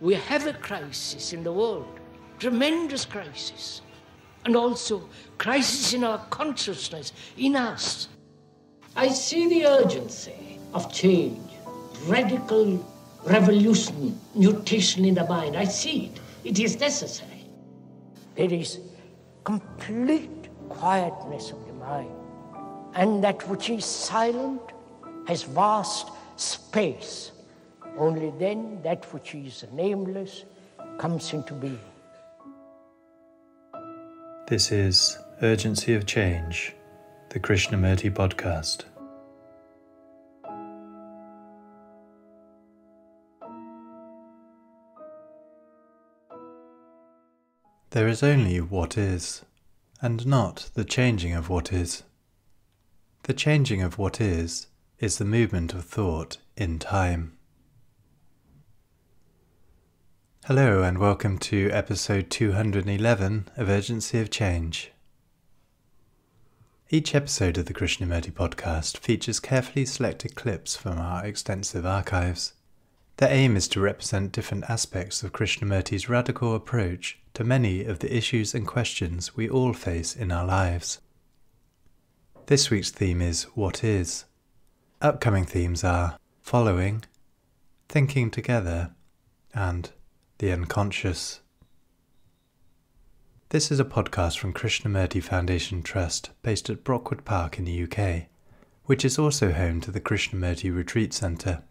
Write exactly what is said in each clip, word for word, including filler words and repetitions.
We have a crisis in the world, tremendous crisis, and also crisis in our consciousness, in us. I see the urgency of change, radical revolution, mutation in the mind. I see it. It is necessary. There is complete quietness of the mind, and that which is silent has vast space. Only then that which is nameless comes into being. This is Urgency of Change, the Krishnamurti podcast. There is only what is, and not the changing of what is. The changing of what is is the movement of thought in time. Hello and welcome to episode two hundred eleven of Urgency of Change. Each episode of the Krishnamurti podcast features carefully selected clips from our extensive archives. Their aim is to represent different aspects of Krishnamurti's radical approach to many of the issues and questions we all face in our lives. This week's theme is What Is. Upcoming themes are Following, Thinking Together, and The Unconscious. This is a podcast from Krishnamurti Foundation Trust based at Brockwood Park in the U K, which is also home to the Krishnamurti Retreat Centre.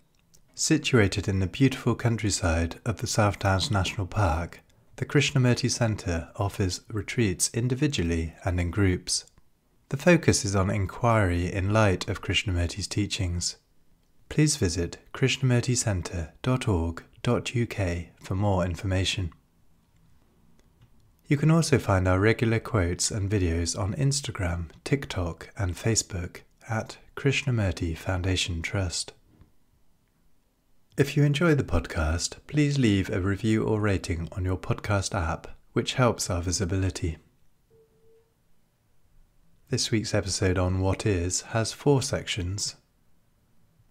Situated in the beautiful countryside of the South Downs National Park, the Krishnamurti Centre offers retreats individually and in groups. The focus is on inquiry in light of Krishnamurti's teachings. Please visit krishnamurti centre dot org dot U K for more information. You can also find our regular quotes and videos on Instagram, TikTok and Facebook at Krishnamurti Foundation Trust. If you enjoy the podcast, please leave a review or rating on your podcast app, which helps our visibility. This week's episode on What Is has four sections.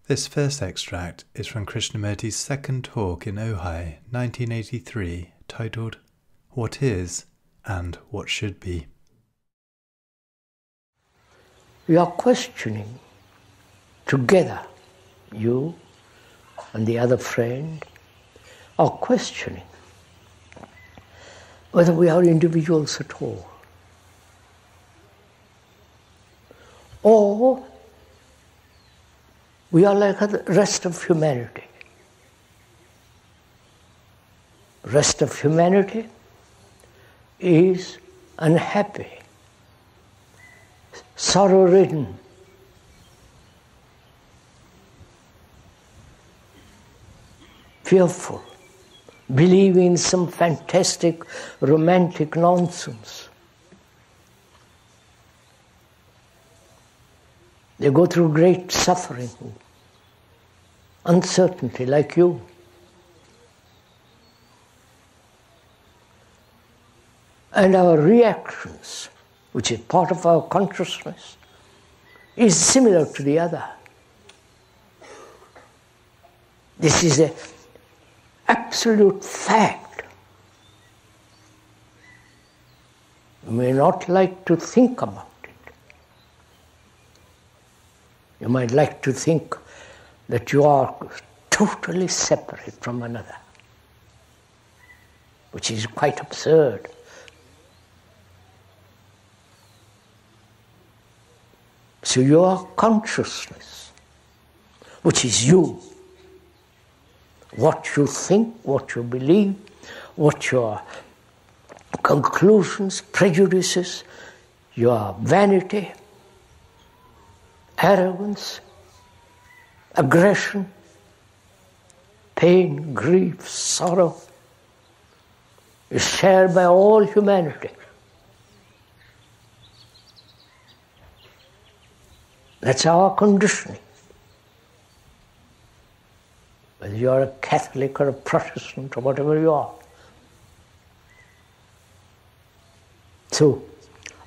This first extract is from Krishnamurti's second talk in Ojai, nineteen eighty-three, titled What Is and What Should Be. We are questioning together, you and the other friend, are questioning whether we are individuals at all, or we are like the rest of humanity. Rest of humanity is unhappy, sorrow-ridden, fearful, believing in some fantastic romantic nonsense. They go through great suffering, uncertainty, like you. And our reactions, which is part of our consciousness, is similar to the other. This is an absolute fact. You may not like to think about. You might like to think that you are totally separate from another, which is quite absurd. So your consciousness, which is you, what you think, what you believe, what your conclusions, prejudices, your vanity, arrogance, aggression, pain, grief, sorrow is shared by all humanity. That's our conditioning. Whether you are a Catholic or a Protestant or whatever you are. So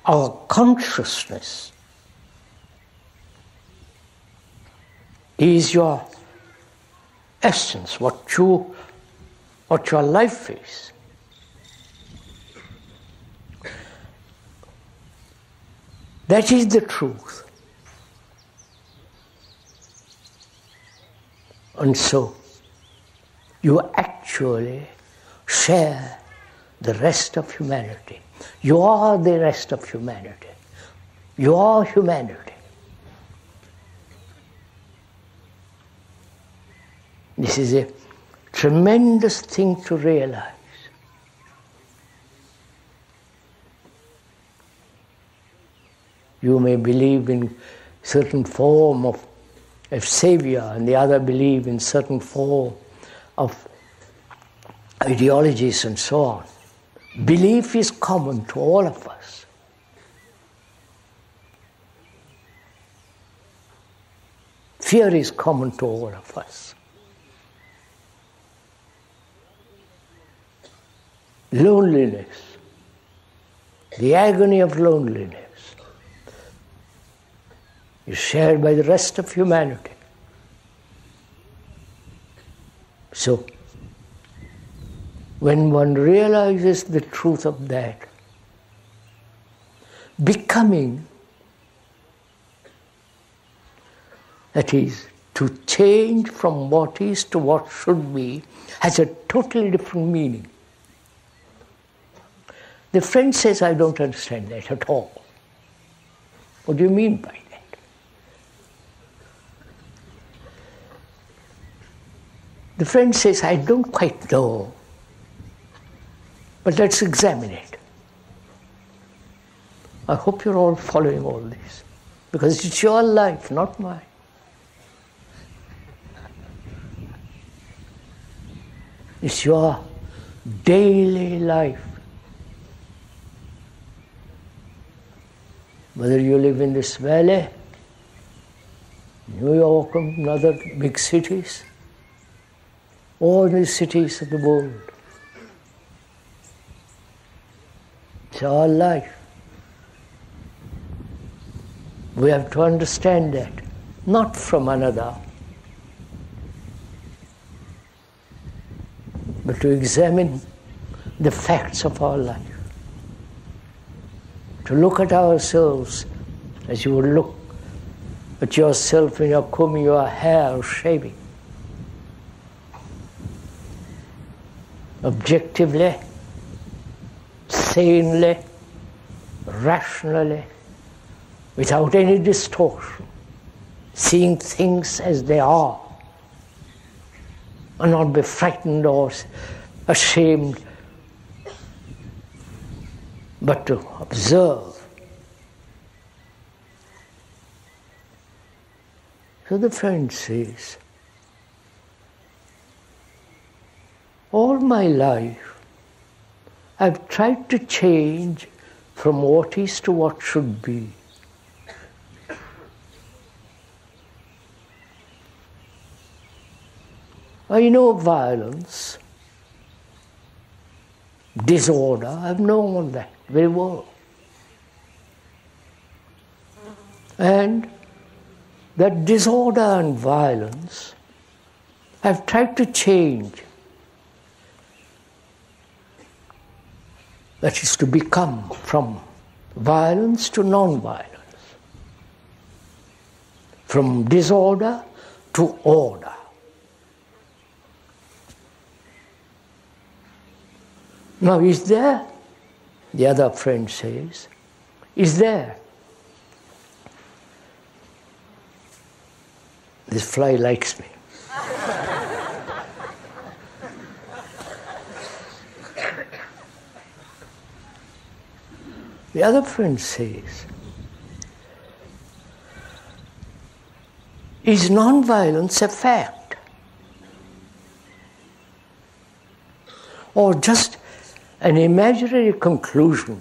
our consciousness is your essence, what you what your life is. That is the truth. And so, you actually share the rest of humanity. You are the rest of humanity. You are humanity. This is a tremendous thing to realize. You may believe in certain form of, of saviour, and the other believe in certain form of ideologies and so on. Belief is common to all of us. Fear is common to all of us. Loneliness, the agony of loneliness, is shared by the rest of humanity. So, when one realizes the truth of that, becoming, that is, to change from what is to what should be, has a totally different meaning. The friend says, I don't understand that at all. What do you mean by that? The friend says, I don't quite know, but let's examine it. I hope you're all following all this, because it's your life, not mine. It's your daily life. Whether you live in this valley, New York and other big cities, all these cities of the world, it's our life. We have to understand that, not from another, but to examine the facts of our life. To look at ourselves as you would look at yourself when you're combing your hair or shaving. Objectively, sanely, rationally, without any distortion, seeing things as they are, and not be frightened or ashamed, but to observe. So the friend says, all my life I've tried to change from what is to what should be. I know violence, disorder, I've known all that very well. And that disorder and violence I've tried to change. That is to become from violence to non-violence, from disorder to order. Now, is there, the other friend says, is there, this fly likes me. The other friend says, is nonviolence a fact? Or just an imaginary conclusion,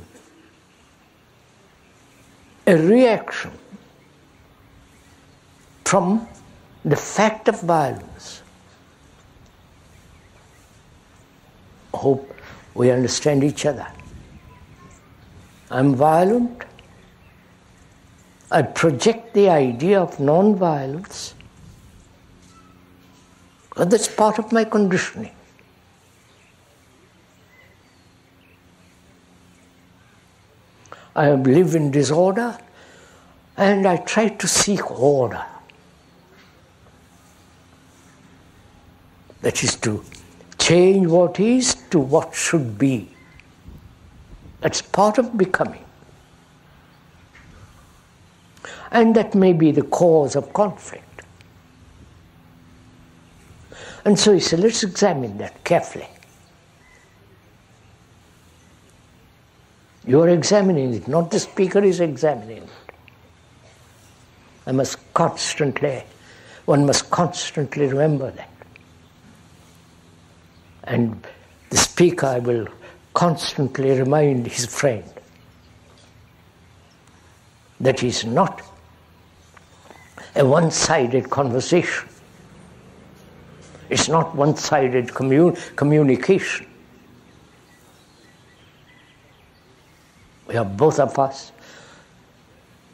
a reaction from the fact of violence? I hope we understand each other. I'm violent. I project the idea of non-violence, but that's part of my conditioning. I live in disorder, and I try to seek order. That is to change what is to what should be. That's part of becoming. And that may be the cause of conflict. And so he said, let's examine that carefully. You are examining it, not the speaker is examining it. I must constantly, one must constantly remember that. And the speaker will constantly remind his friend that he is not a one-sided conversation. It's not one-sided commun communication. We are both of us,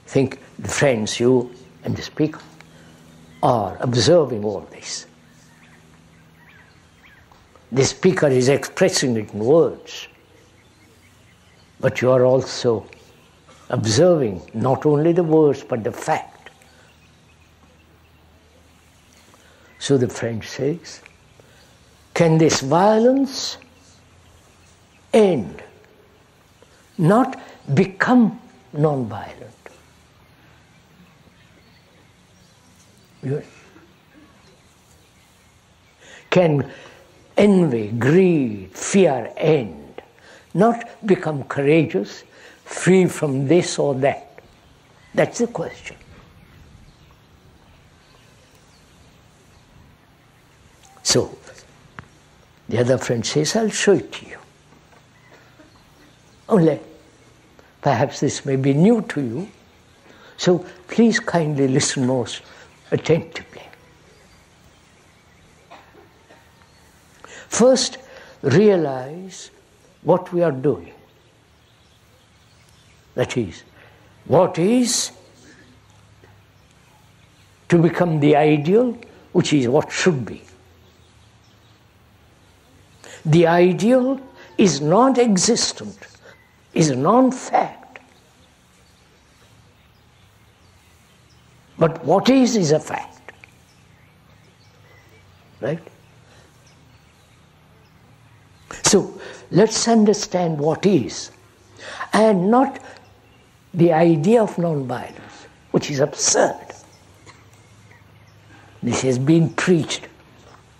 think the friends, you and the speaker, are observing all this. The speaker is expressing it in words, but you are also observing not only the words but the fact. So the friend says, can this violence end, not become non-violent? Yes. Can envy, greed, fear end, not become courageous, free from this or that? That's the question. So, the other friend says, I'll show it to you. Only, perhaps this may be new to you, so please kindly listen most attentively. First, realize what we are doing. That is, what is to become the ideal, which is what should be. The ideal is non-existent, is non-fact. But what is, is a fact. Right? So, let's understand what is, and not the idea of non-violence, which is absurd. This has been preached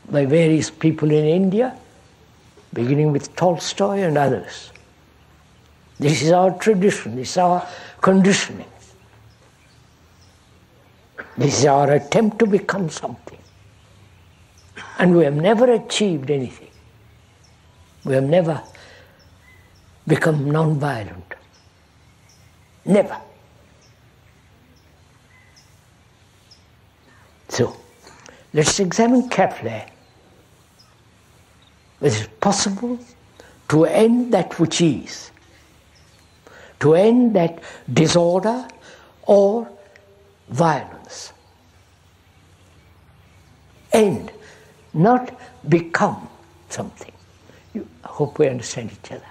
by various people in India, beginning with Tolstoy and others. This is our tradition, this is our conditioning. This is our attempt to become something. And we have never achieved anything. We have never become non-violent. Never. So, let's examine carefully. It is possible to end that which is, to end that disorder or violence. End, not become something. You, I hope we understand each other.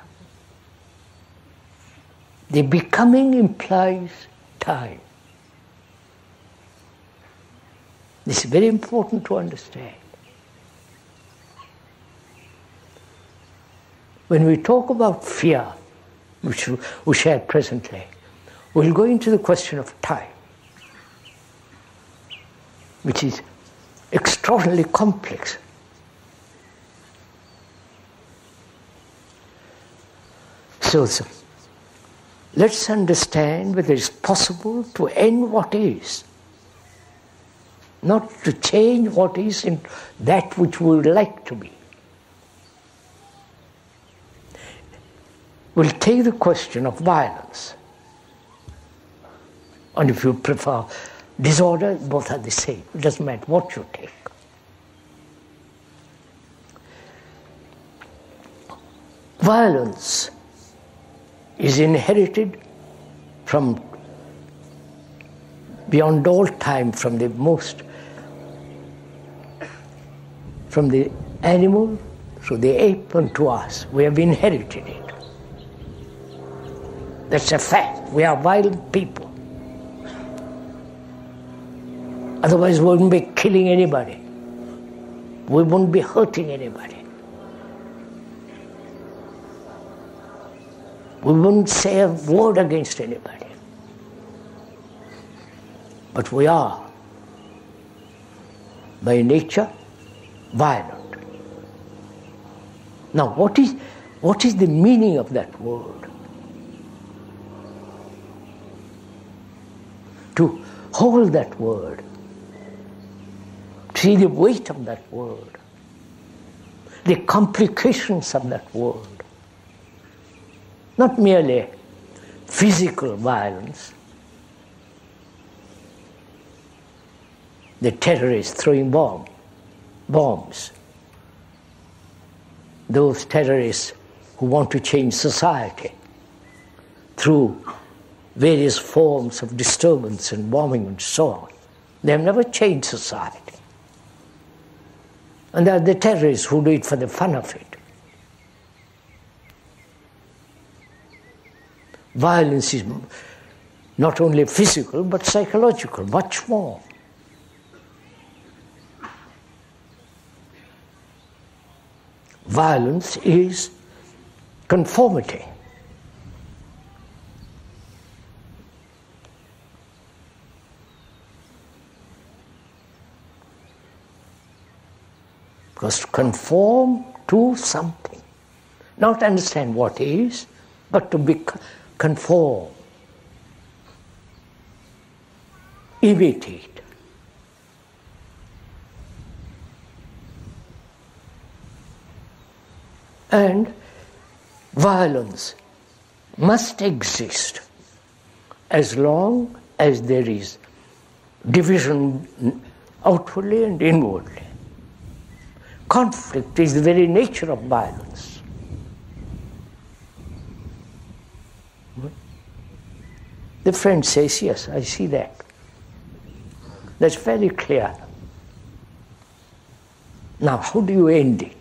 The becoming implies time. This is very important to understand. When we talk about fear, which we share presently, we'll go into the question of time, which is extraordinarily complex. So, so let's understand whether it's possible to end what is, not to change what is in that which we would like to be. We'll take the question of violence, and if you prefer disorder, both are the same. It doesn't matter what you take. Violence is inherited from beyond all time, from the most, from the animal through the ape and to us. We have inherited it. That's a fact. We are violent people. Otherwise we wouldn't be killing anybody. We wouldn't be hurting anybody. We wouldn't say a word against anybody. But we are, by nature, violent. Now what is, what is the meaning of that word? To hold that word, see the weight of that word, the complications of that word. Not merely physical violence, the terrorists throwing bomb, bombs, those terrorists who want to change society through various forms of disturbance and bombing and so on. They have never changed society. And there are the terrorists who do it for the fun of it. Violence is not only physical, but psychological, much more. Violence is conformity. Because conform to something. Not understand what is, but to be conform, imitate. And violence must exist as long as there is division outwardly and inwardly. Conflict is the very nature of violence. The friend says, yes, I see that. That's very clear. Now, how do you end it?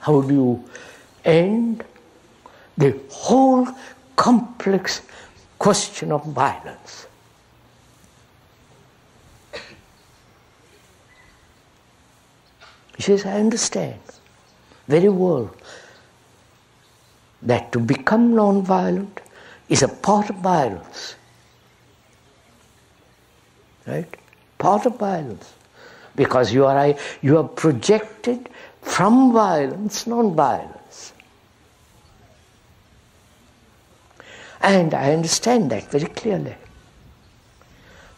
How do you end the whole complex question of violence? He says, I understand very well that to become non-violent is a part of violence, right? Part of violence, because you are you are projected from violence, non-violence, and I understand that very clearly.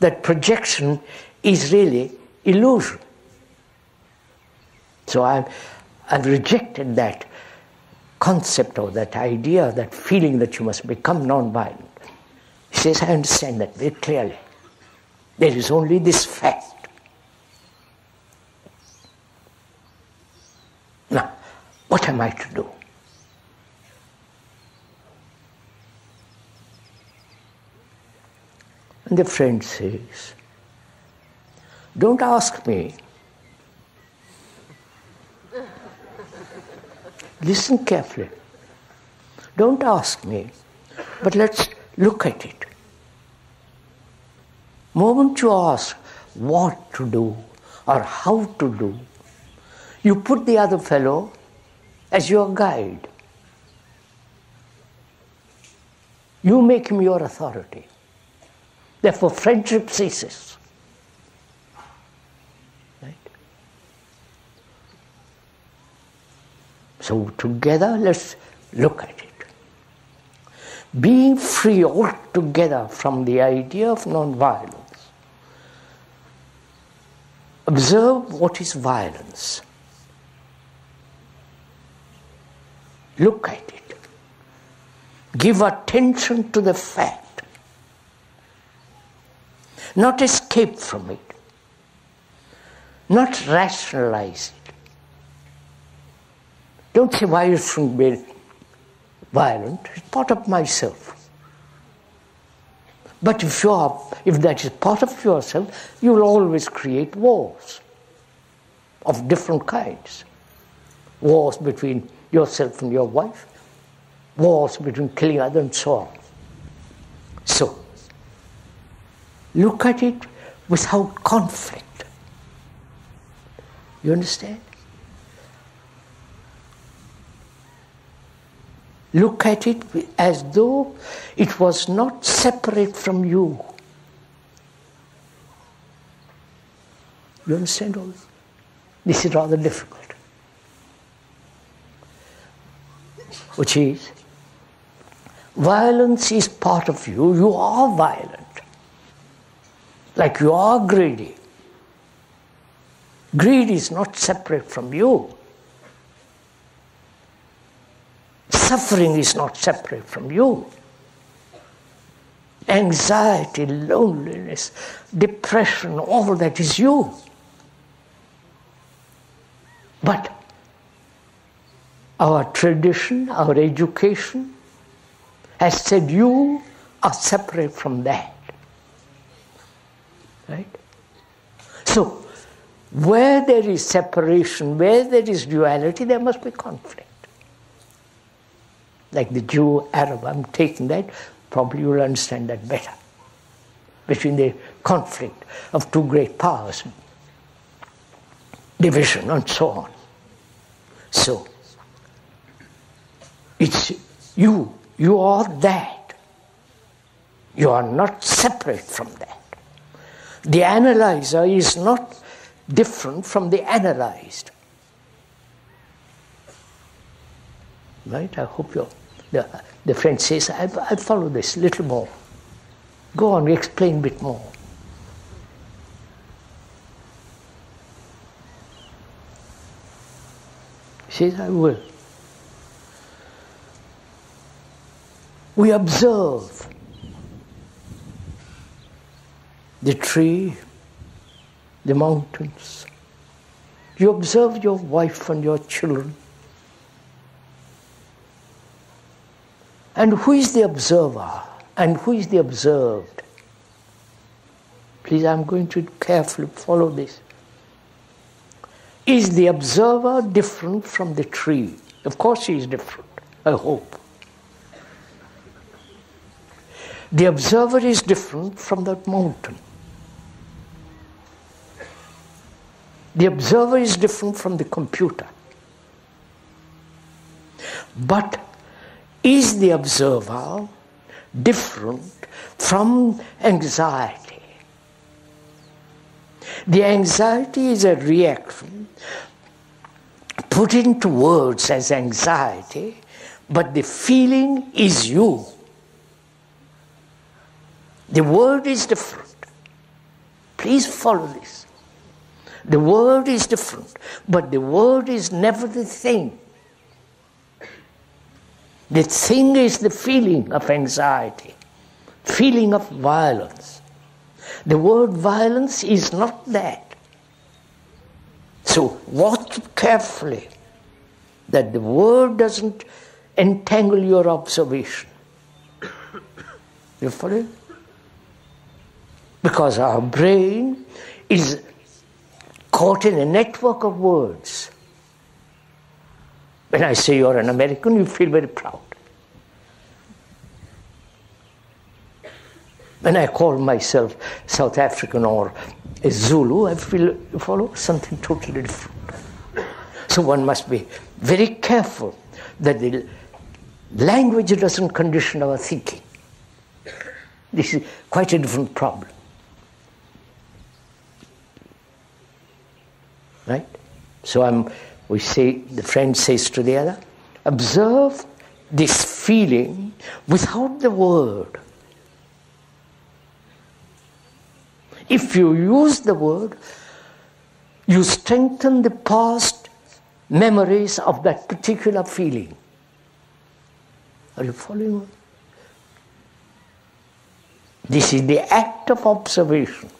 That projection is really illusion. So I I've rejected that concept or that idea, that feeling that you must become non-violent. He says, I understand that very clearly. There is only this fact. Now, what am I to do? And the friend says, don't ask me. Listen carefully. Don't ask me, but let's look at it. Moment you ask what to do or how to do, you put the other fellow as your guide. You make him your authority. Therefore, friendship ceases. So together, let's look at it. Being free altogether from the idea of non-violence. Observe what is violence. Look at it. Give attention to the fact. Not escape from it. Not rationalize it. Don't say why you shouldn't be violent. It's part of myself. But if you are, if that is part of yourself, you will always create wars of different kinds. wars between yourself and your wife, wars between killing others, and so on. So, look at it without conflict. You understand? Look at it as though it was not separate from you. You understand all this? This is rather difficult. Which is, violence is part of you. You are violent. Like you are greedy. Greed is not separate from you. Suffering is not separate from you. Anxiety, loneliness, depression, all that is you. But our tradition, our education has said you are separate from that. Right? So, where there is separation, where there is duality, there must be conflict. Like the Jew, Arab, I'm taking that, probably you'll understand that better. Between the conflict of two great powers, division and so on. So, it's you, you are that. You are not separate from that. The analyzer is not different from the analyzed. Right? I hope you're, the, the friend says, I, I follow this a little more. Go on, explain a bit more. He says, I will. We observe the tree, the mountains. You observe your wife and your children. And who is the observer? And who is the observed? Please, I'm going to carefully follow this. Is the observer different from the tree? Of course he is different, I hope. The observer is different from that mountain. The observer is different from the computer. But is the observer different from anxiety? The anxiety is a reaction put into words as anxiety, but the feeling is you. The word is different. Please follow this. The word is different, but the word is never the thing. The thing is the feeling of anxiety, feeling of violence. The word violence is not that. So watch carefully that the word doesn't entangle your observation. You follow? Because our brain is caught in a network of words. When I say you're an American, you feel very proud. When I call myself South African or a Zulu, I feel, you follow, something totally different. So one must be very careful that the language doesn't condition our thinking. This is quite a different problem. Right? So I'm... We say, the friend says to the other, observe this feeling without the word. If you use the word, you strengthen the past memories of that particular feeling. Are you following me? This is the act of observation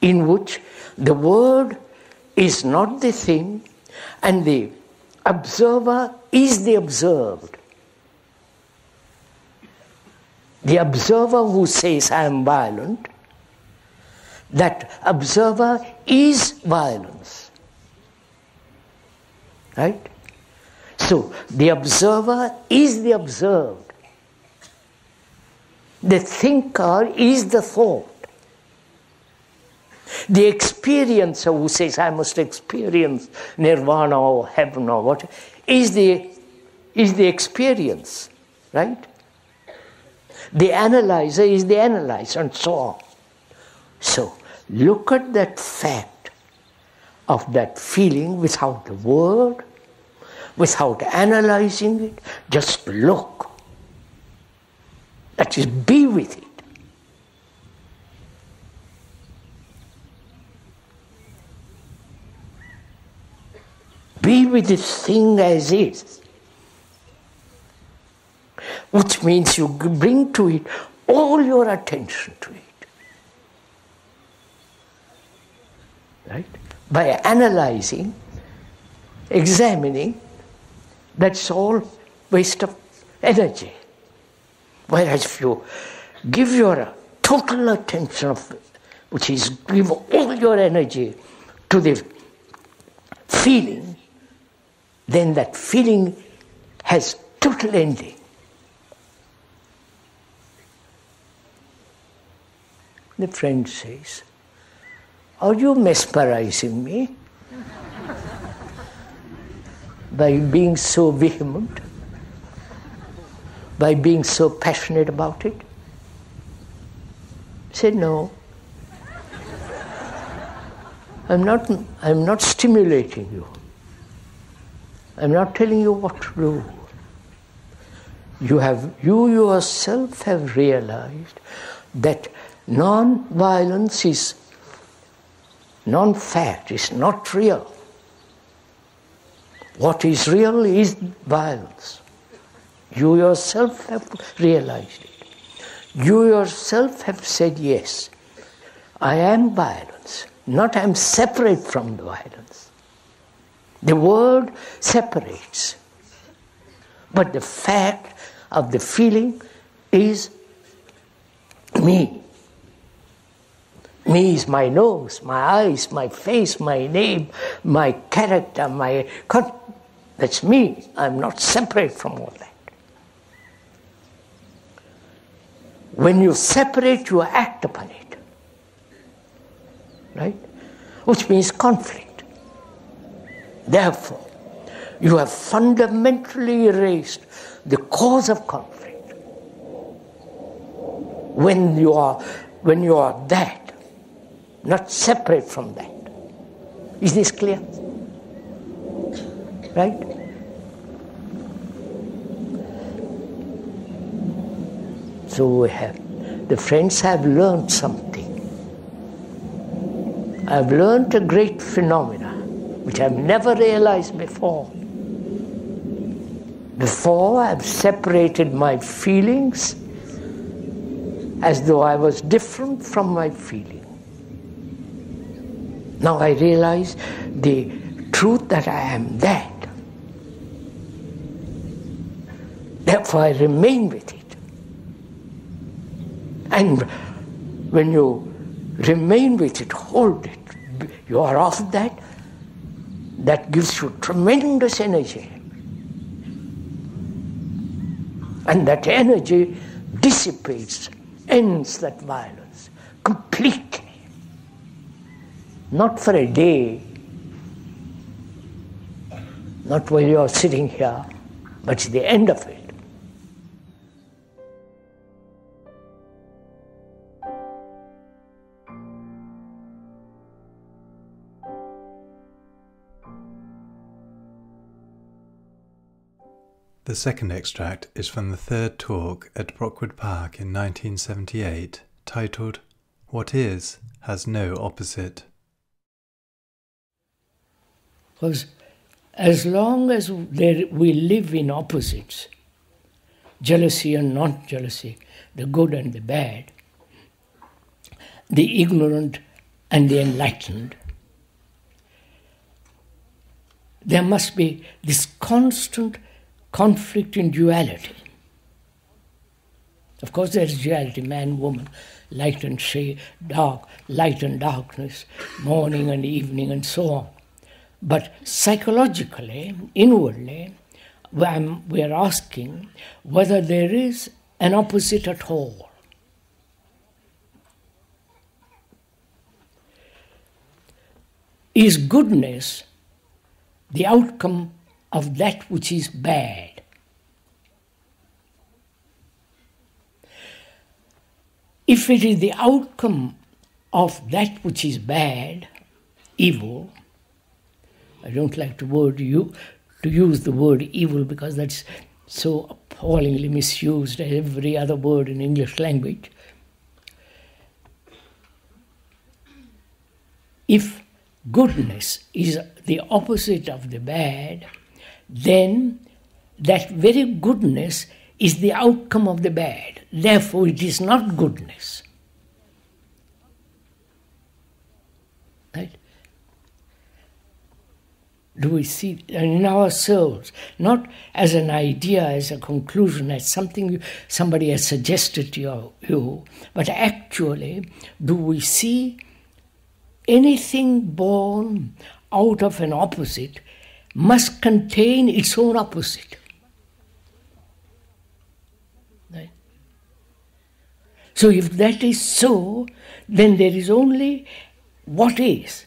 in which the word is not the thing, and the observer is the observed. The observer who says, I am violent, that observer is violence. Right? So, the observer is the observed. The thinker is the thought. The experiencer who says, I must experience nirvana or heaven or what, is the, is the experience, right? The analyzer is the analyzer, and so on. So, look at that fact of that feeling without a word, without analyzing it, just look. That is, be with it. Be with this thing as is. Which means you bring to it all your attention to it. Right? By analyzing, examining, that's all waste of energy. Whereas if you give your total attention, of, which is give all your energy to the feeling, then that feeling has total ending. The friend says, are you mesmerizing me by being so vehement, by being so passionate about it? I said, no. I'm not, I'm not stimulating you. I'm not telling you what to do. You have, you yourself have realized that non-violence is non-fact, is not real. What is real is violence. You yourself have realized it. You yourself have said, yes, I am violence. Not I am separate from the violence. The word separates. But the fact of the feeling is me. Me is my nose, my eyes, my face, my name, my character, my... That's me. I'm not separate from all that. When you separate, you act upon it. Right? Which means conflict. Therefore, you have fundamentally erased the cause of conflict. When you are, when you are that, not separate from that. Is this clear? Right? So we have, the friends have learned something. I've learned a great phenomena, which I've never realized before. Before, I've separated my feelings as though I was different from my feelings. Now I realize the truth that I am that. Therefore I remain with it. And when you remain with it, hold it, you are off that, that gives you tremendous energy. And that energy dissipates, ends that violence completely. Not for a day, not while you are sitting here, but it's the end of it. The second extract is from the third talk at Brockwood Park in nineteen seventy-eight, titled, What Is Has No Opposite. Because as long as there we live in opposites, jealousy and not jealousy, the good and the bad, the ignorant and the enlightened, there must be this constant conflict in duality. Of course there is duality, man, woman, light and shade, dark, light and darkness, morning and evening and so on. But psychologically, inwardly, we are asking whether there is an opposite at all. Is goodness the outcome of that which is bad? If it is the outcome of that which is bad, evil — I don't like to word you to use the word evil because that's so appallingly misused as every other word in English language. If goodness is the opposite of the bad, then that very goodness is the outcome of the bad. Therefore, it is not goodness. Right? Do we see in ourselves, not as an idea, as a conclusion, as something somebody has suggested to you, but actually, do we see anything born out of an opposite must contain its own opposite? Right? So if that is so, then there is only what is.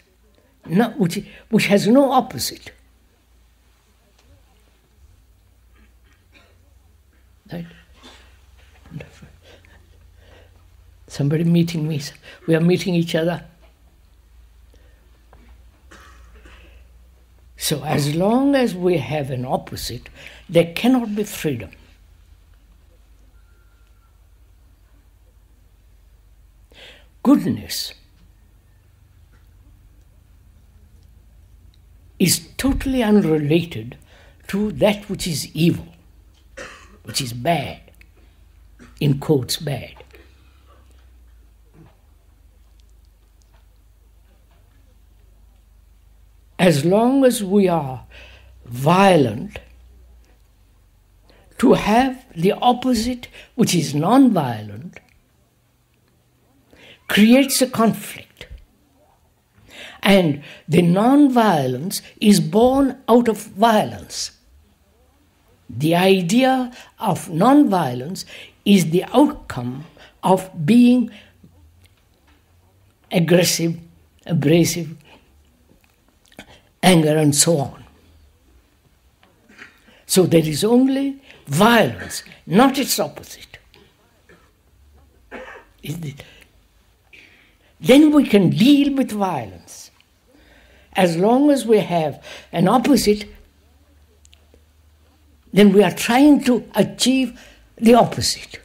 No, which, which has no opposite. Right? Somebody meeting me. We are meeting each other. So as long as we have an opposite, there cannot be freedom. Goodness is totally unrelated to that which is evil, which is bad, in quotes, bad. As long as we are violent, to have the opposite, which is non-violent, creates a conflict. And the non-violence is born out of violence. The idea of non-violence is the outcome of being aggressive, abrasive, anger, and so on. So there is only violence, not its opposite. Then we can deal with violence. As long as we have an opposite, then we are trying to achieve the opposite.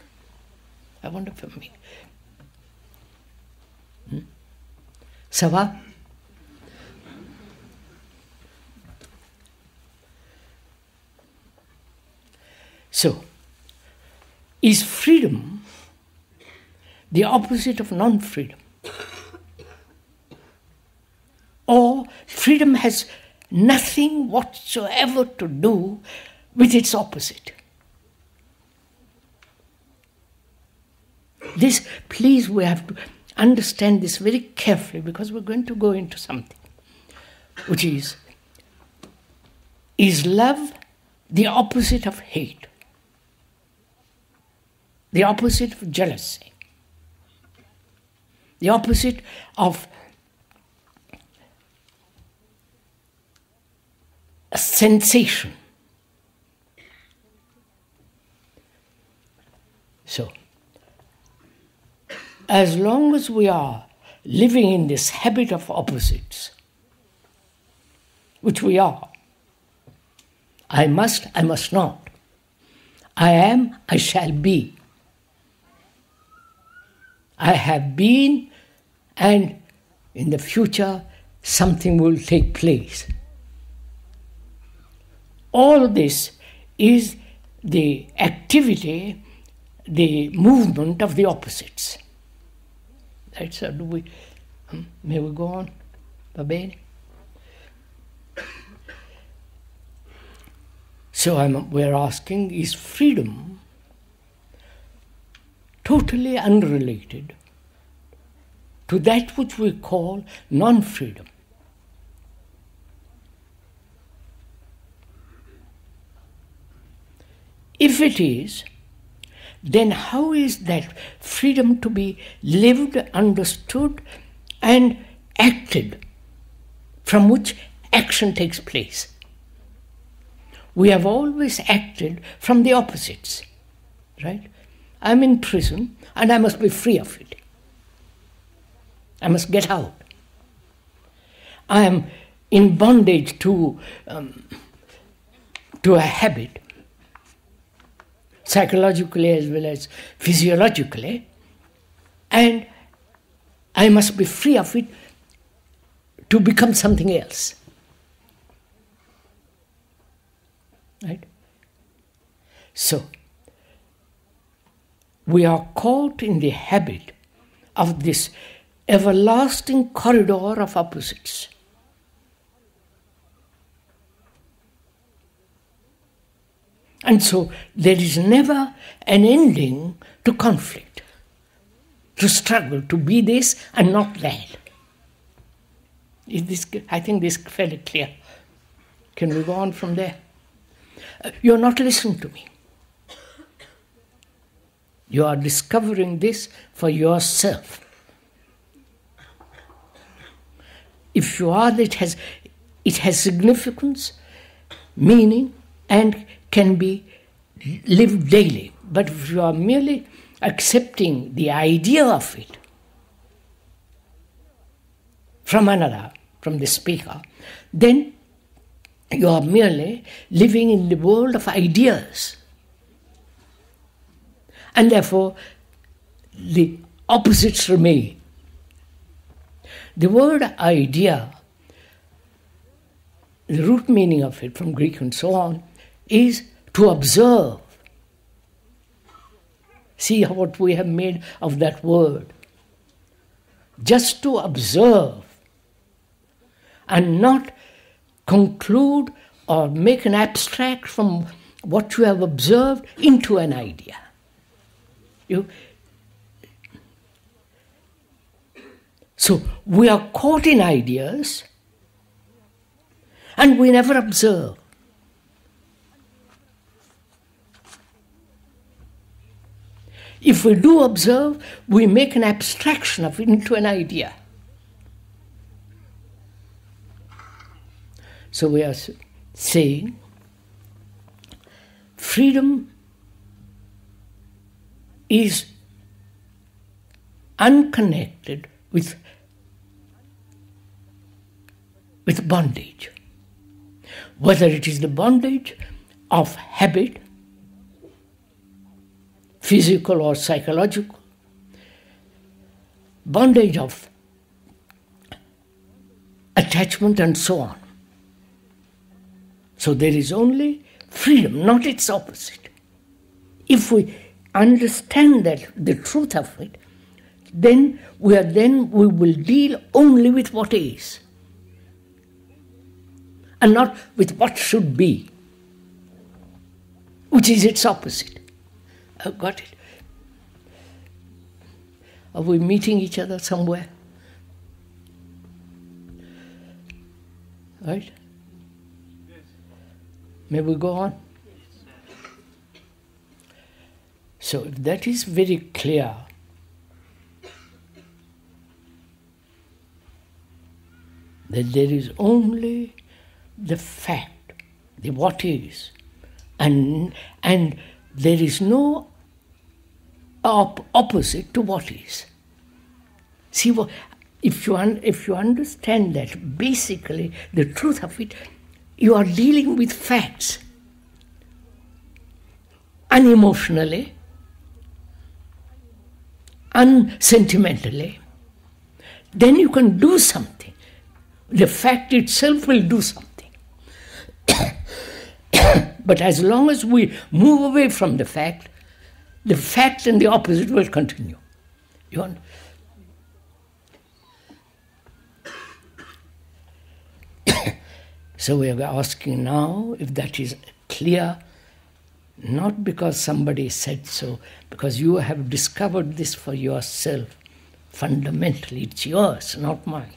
I wonder for me. Hmm? Ça va? So, is freedom the opposite of non-freedom? Or freedom has nothing whatsoever to do with its opposite? This, please, we have to understand this very carefully, because we're going to go into something, which is, is love the opposite of hate? The opposite of jealousy? The opposite of a sensation? So, as long as we are living in this habit of opposites, which we are — I must, I must not, I am, I shall be, I have been, and in the future something will take place — all this is the activity, the movement of the opposites. Right, so do we, may we go on, Babeni? So I'm, we're asking, is freedom totally unrelated to that which we call non-freedom? If it is, then how is that freedom to be lived, understood, and acted, from which action takes place? We have always acted from the opposites, right? I'm in prison and I must be free of it. I must get out. I am in bondage to, um, to a habit, psychologically as well as physiologically, and I must be free of it to become something else. Right? So, we are caught in the habit of this everlasting corridor of opposites. And so, there is never an ending to conflict, to struggle, to be this and not that. Is this, I think this is fairly clear. Can we go on from there? You are not listening to me. You are discovering this for yourself. If you are, it has, it has significance, meaning, and can be lived daily. But if you are merely accepting the idea of it from another, from the speaker, then you are merely living in the world of ideas. And therefore, the opposites remain. The word idea, the root meaning of it from Greek and so on, is to observe. See what we have made of that word. Just to observe and not conclude or make an abstract from what you have observed into an idea. You. So we are caught in ideas and we never observe. If we do observe, we make an abstraction of it into an idea. So we are saying freedom is unconnected with, with bondage. Whether it is the bondage of habit, physical or psychological, bondage of attachment and so on. So there is only freedom, not its opposite. If we understand that, the truth of it, then we are then we will deal only with what is and not with what should be, which is its opposite. I've got it. Are we meeting each other somewhere? Right? May we go on? So if that is very clear, that there is only the fact, the what is, and, and there is no op opposite to what is. See, what, if, you un if you understand that, basically the truth of it, you are dealing with facts, unemotionally, unsentimentally, then you can do something. The fact itself will do something. But as long as we move away from the fact, the fact and the opposite will continue. You understand? So we are asking now if that is clear, not because somebody said so, because you have discovered this for yourself. Fundamentally, it's yours, not mine.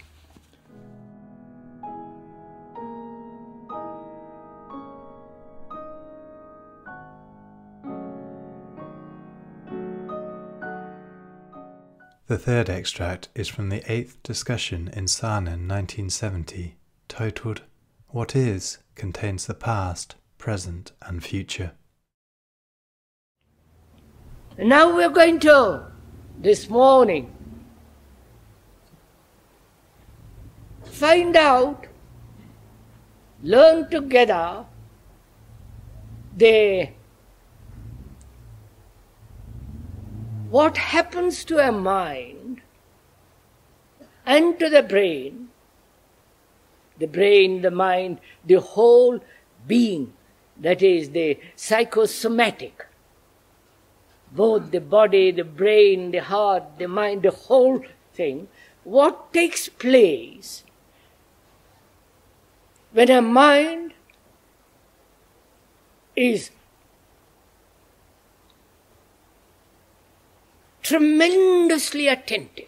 The third extract is from the eighth discussion in Saanen nineteen seventy, titled, What Is Contains the Past, Present and Future. Now we are going to, this morning, find out, learn together the what happens to a mind and to the brain, the brain, the mind, the whole being, that is the psychosomatic, both the body, the brain, the heart, the mind, the whole thing, what takes place when a mind is tremendously attentive.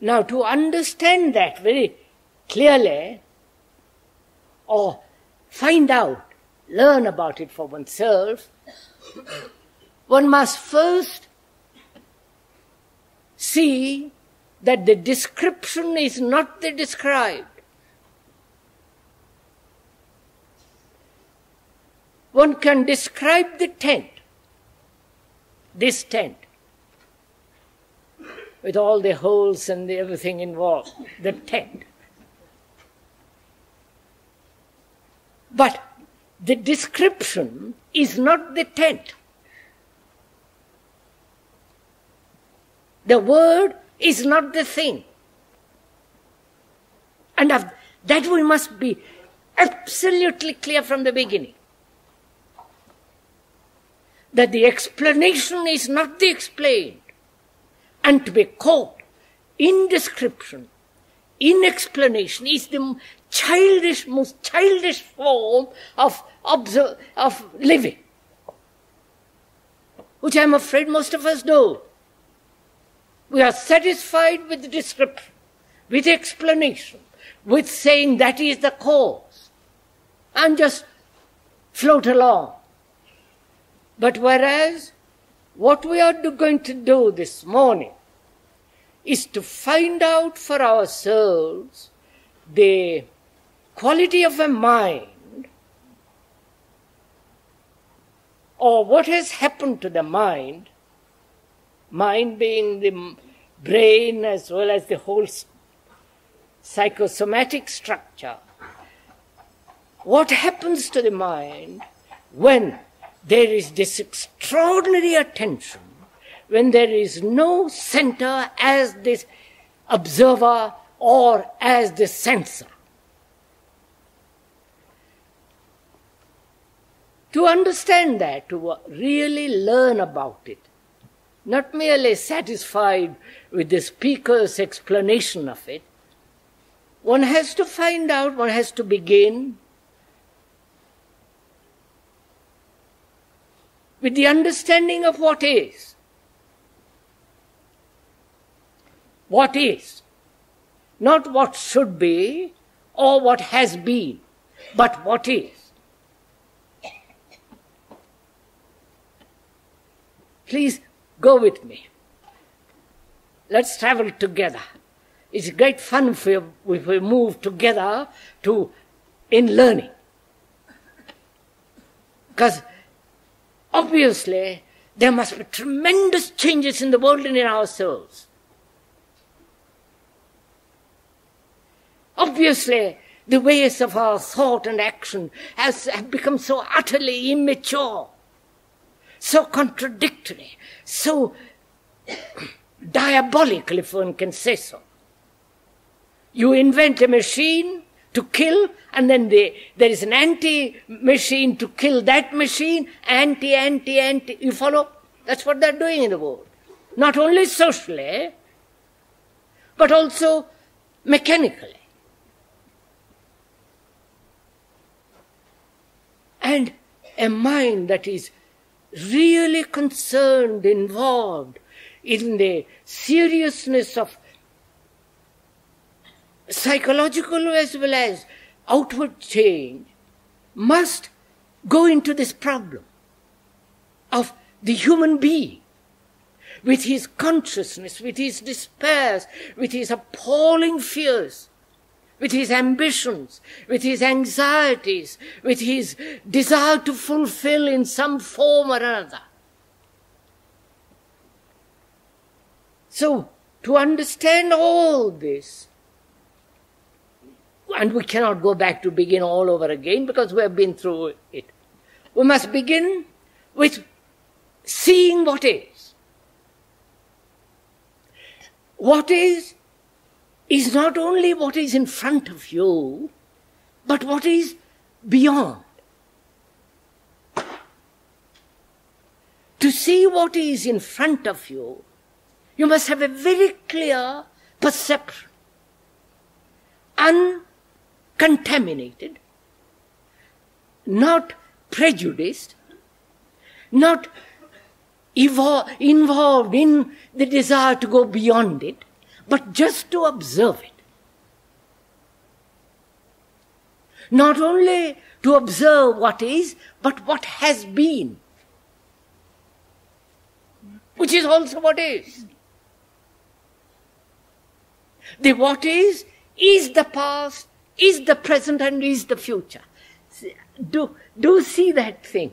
Now, to understand that very clearly, or find out, learn about it for oneself, one must first see that the description is not the described. One can describe the tent, this tent, with all the holes and the everything involved, the tent. But the description is not the tent. The word is not the thing. And of that we must be absolutely clear from the beginning. That the explanation is not the explained, and to be caught in description, in explanation, is the childish, most childish form of, observe, of living, which I am afraid most of us do. We are satisfied with the description, with explanation, with saying that is the cause, and just float along. But whereas what we are going to do this morning is to find out for ourselves the quality of a mind, or what has happened to the mind, mind being the brain as well as the whole psychosomatic structure. What happens to the mind when there is this extraordinary attention, when there is no center as this observer or as the sensor. To understand that, to really learn about it, not merely satisfied with the speaker's explanation of it, one has to find out, one has to begin with the understanding of what is. What is. Not what should be or what has been, but what is. Please go with me. Let's travel together. It's great fun for you if we move together to in learning. Because obviously, there must be tremendous changes in the world and in ourselves. Obviously, the ways of our thought and action has, have become so utterly immature, so contradictory, so diabolical, if one can say so. You invent a machine to kill, and then the, there is an anti-machine to kill that machine, anti, anti, anti, you follow? That's what they're doing in the world. Not only socially, but also mechanically. And a mind that is really concerned, involved in the seriousness of psychological as well as outward change, must go into this problem of the human being, with his consciousness, with his despairs, with his appalling fears, with his ambitions, with his anxieties, with his desire to fulfill in some form or another. So, to understand all this, and we cannot go back to begin all over again because we have been through it. We must begin with seeing what is. What is, is not only what is in front of you, but what is beyond. To see what is in front of you, you must have a very clear perception, uncontaminated, not prejudiced, not involved in the desire to go beyond it, but just to observe it. Not only to observe what is, but what has been, which is also what is. The what is, is the past, is the present, and is the future. Do, do see that thing.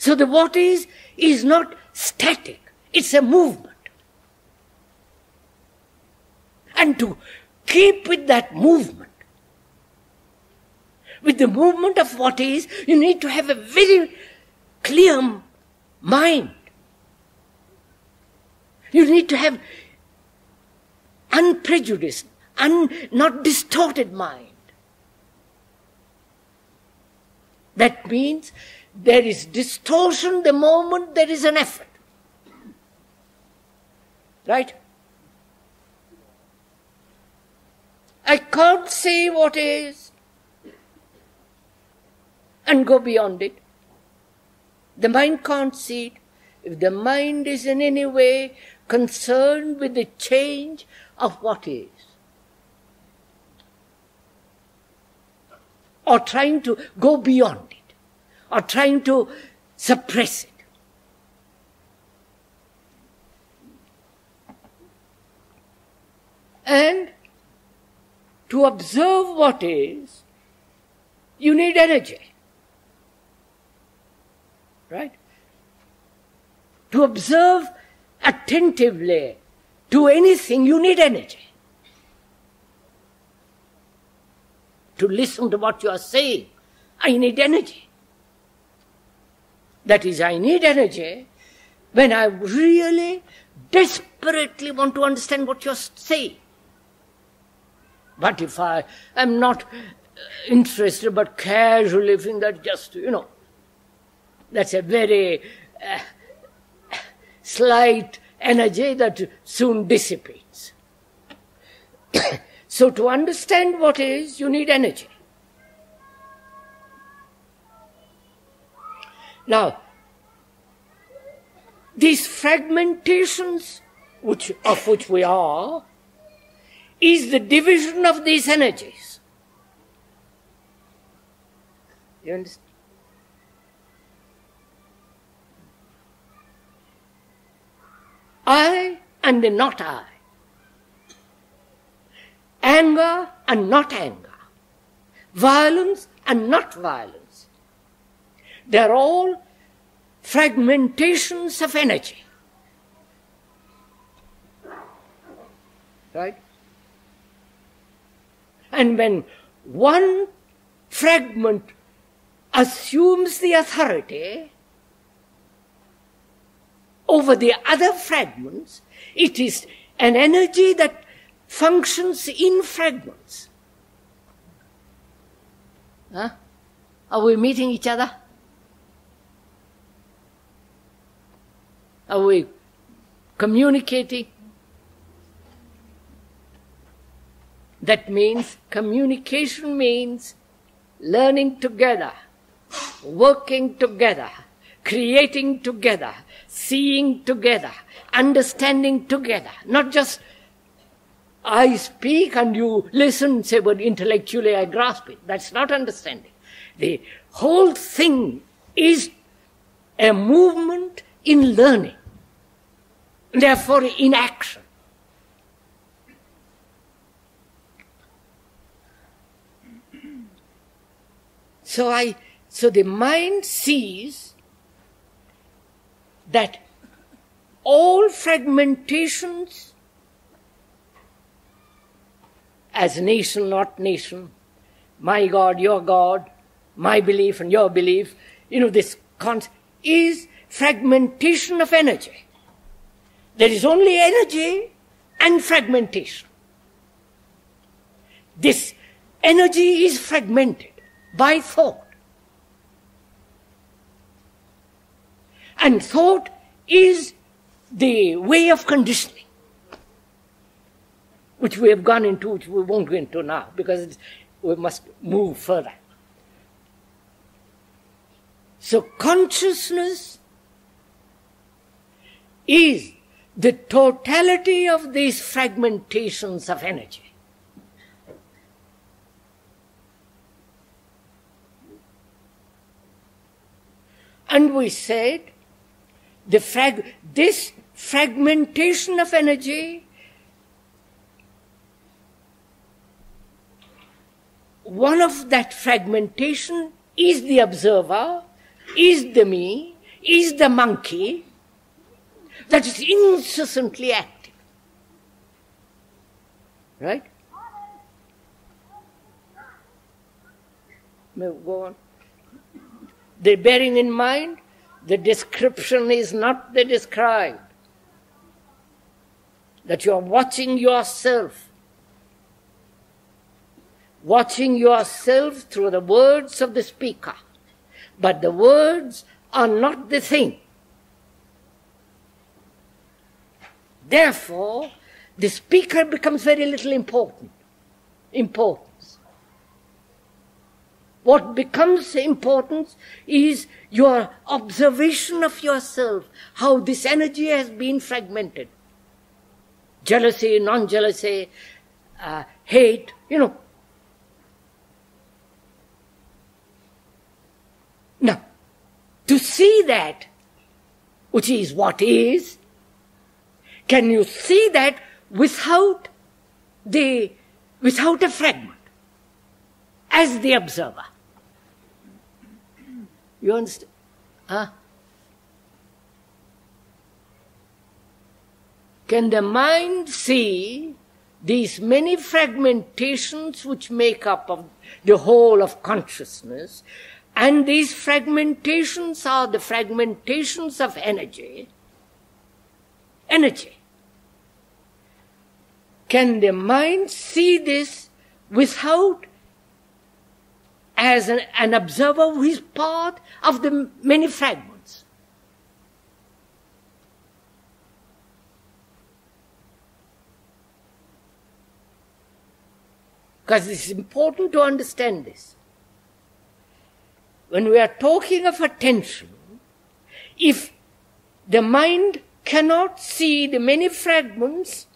So the what is, is not static. It's a movement. And to keep with that movement, with the movement of what is, you need to have a very clear mind. You need to have unprejudiced, un, not distorted mind. That means there is distortion the moment there is an effort. Right? I can't see what is and go beyond it. The mind can't see it. If the mind is in any way concerned with the change of what is, or trying to go beyond it, or trying to suppress it. And to observe what is, you need energy. Right? To observe attentively to anything, you need energy. To listen to what you are saying, I need energy. That is, I need energy when I really desperately want to understand what you are saying. But if I am not interested, but casually think that just, you know, that's a very uh, slight energy that soon dissipates. So to understand what is, you need energy. Now, these fragmentations which, of which we are, is the division of these energies. You understand? I and the not I. Anger and not anger. Violence and not violence. They're all fragmentations of energy. Right? And when one fragment assumes the authority over the other fragments, it is an energy that functions in fragments. Huh? Are we meeting each other? Are we communicating? That means communication means learning together, working together, creating together, seeing together, understanding together, not just I speak and you listen, say, but intellectually I grasp it. That's not understanding. The whole thing is a movement in learning, therefore in action. So I, so the mind sees that all fragmentations as nation, not nation, my God, your God, my belief and your belief, you know, this concept is fragmentation of energy. There is only energy and fragmentation. This energy is fragmented by thought. And thought is the way of conditioning, which we have gone into, which we won't go into now, because we must move further. So consciousness is the totality of these fragmentations of energy. And we said the frag this fragmentation of energy . One of that fragmentation is the observer, is the me, is the monkey, that is incessantly active. Right? May we go on? The bearing in mind, the description is not the described. That you are watching yourself. Watching yourself through the words of the speaker. But the words are not the thing. Therefore, the speaker becomes very little important. Importance. What becomes important is your observation of yourself, how this energy has been fragmented. Jealousy, non-jealousy, uh, hate, you know. Now, to see that, which is what is, can you see that without the, without a fragment, as the observer? You understand? Huh? Can the mind see these many fragmentations which make up of the whole of consciousness? And these fragmentations are the fragmentations of energy. Energy. Can the mind see this without, as an, an observer who is part of the many fragments? Because it's important to understand this. When we are talking of attention, if the mind cannot see the many fragments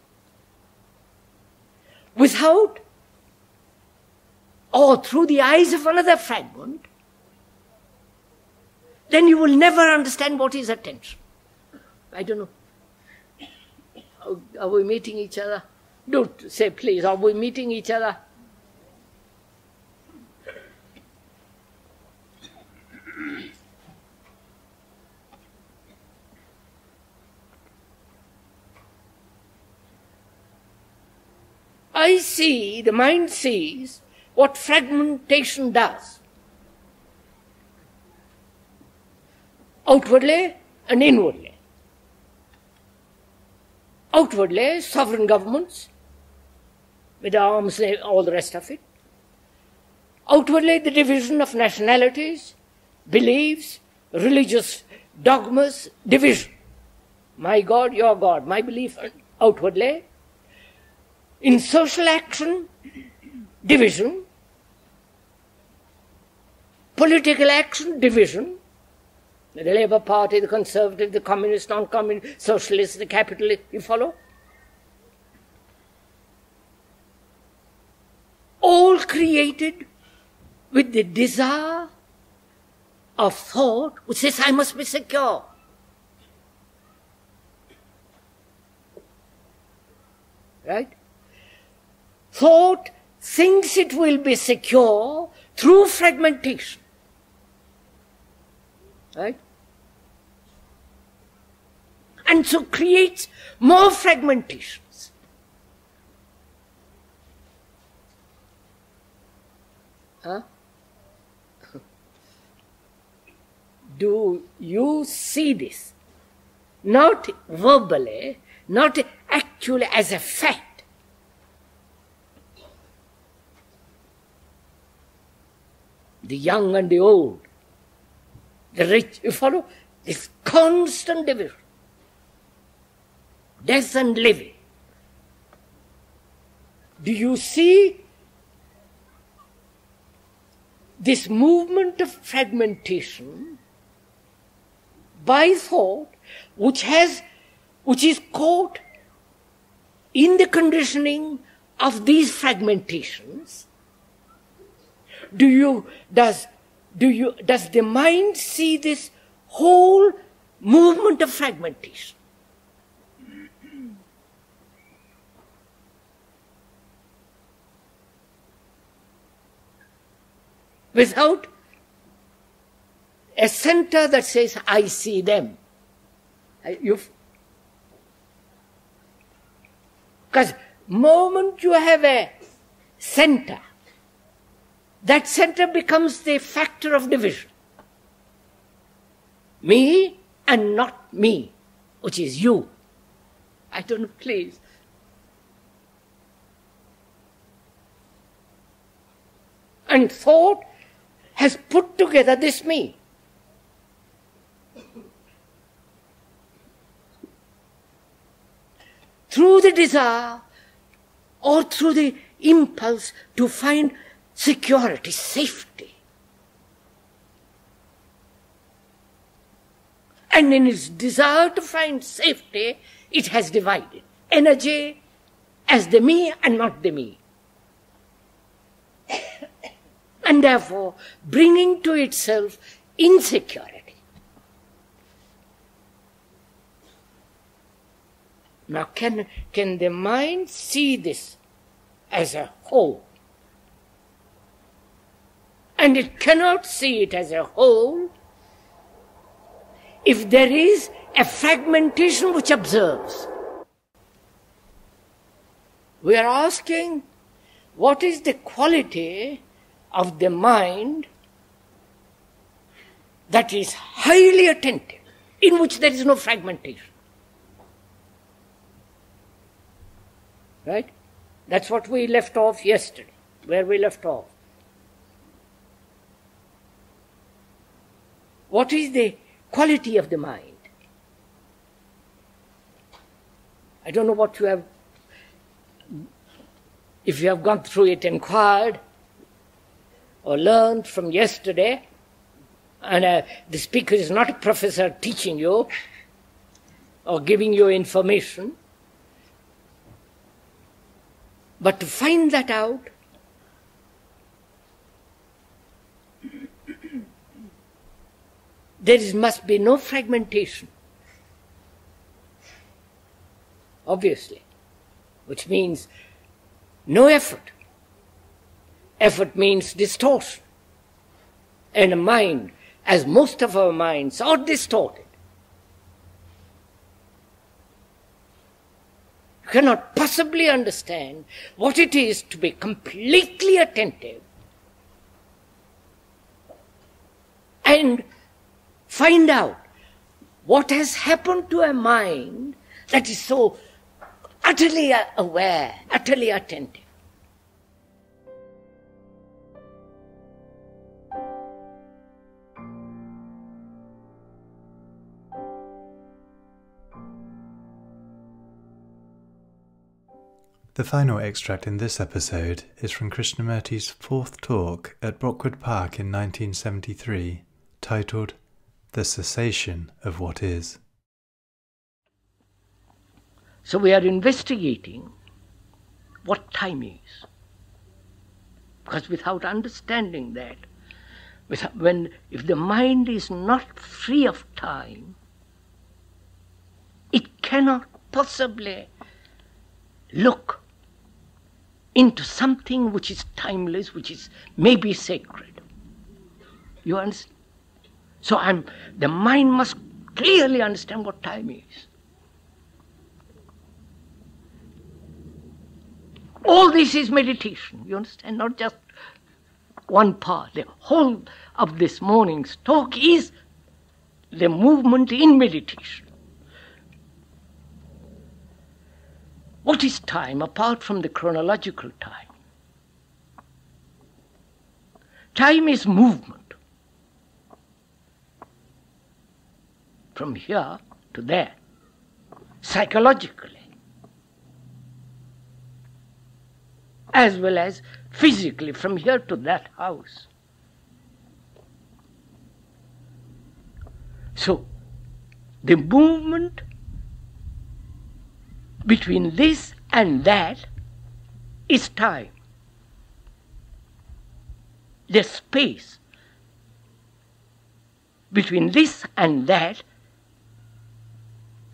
without or through the eyes of another fragment, then you will never understand what is attention. I don't know. Are we meeting each other? Don't say, please, are we meeting each other? I see, the mind sees what fragmentation does. Outwardly and inwardly. Outwardly, sovereign governments, with arms and all the rest of it. Outwardly, the division of nationalities, beliefs, religious dogmas, division. My God, your God, my belief, outwardly. In social action, division. Political action, division. The Labour Party, the Conservative, the Communist, non-communist, Socialist, the Capitalist, you follow? All created with the desire of thought which says, I must be secure. Right? Thought thinks it will be secure through fragmentation. Right? And so creates more fragmentations. Huh? Do you see this? Not verbally, not actually as a fact. The young and the old, the rich, you follow? This constant division. Death and living. Do you see this movement of fragmentation by thought, which has, which is caught in the conditioning of these fragmentations? Do you, does, do you, does the mind see this whole movement of fragmentation? Without a center that says, I see them. You've, because moment you have a center, that center becomes the factor of division. Me and not me, which is you. I don't know, please. And thought has put together this me. Through the desire or through the impulse to find security, safety. And in its desire to find safety, it has divided energy as the me and not the me. And therefore, bringing to itself insecurity. Now, can, can the mind see this as a whole? And it cannot see it as a whole if there is a fragmentation which observes. We are asking, what is the quality of the mind that is highly attentive, in which there is no fragmentation? Right? That's what we left off yesterday, where we left off. What is the quality of the mind? I don't know what you have, if you have gone through it, inquired, or learned from yesterday, and uh, the speaker is not a professor teaching you or giving you information. But to find that out, there is, must be no fragmentation, obviously, which means no effort. Effort means distortion. And a mind, as most of our minds are distorted, cannot possibly understand what it is to be completely attentive and find out what has happened to a mind that is so utterly aware, utterly attentive. The final extract in this episode is from Krishnamurti's fourth talk at Brockwood Park in nineteen seventy-three, titled, The Cessation of What Is. So we are investigating what time is. Because without understanding that, When, if the mind is not free of time, it cannot possibly look into something which is timeless, which is maybe sacred. You understand? So I'm, the mind must clearly understand what time is. All this is meditation, you understand, not just one part. The whole of this morning's talk is the movement in meditation. What is time apart from the chronological time? Time is movement. From here to there, psychologically, as well as physically, from here to that house. So, the movement between this and that is time. The space between this and that,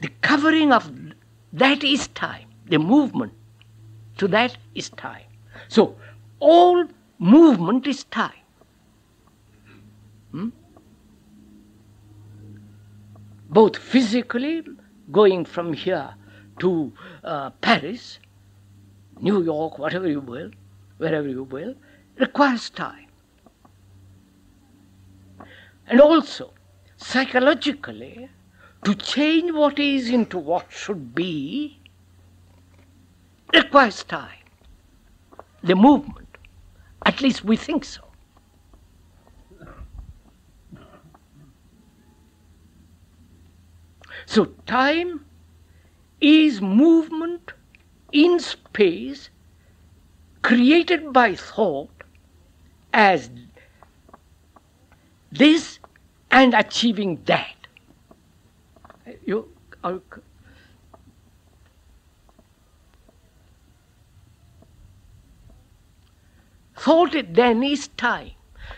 the covering of that is time. The movement to that is time. So, all movement is time. Hmm? Both physically, going from here to uh, Paris, New York, whatever you will, wherever you will, requires time. And also, psychologically, to change what is into what should be requires time. The movement. At least we think so. So time is movement in space created by thought as this and achieving that. You are... Thought then is time.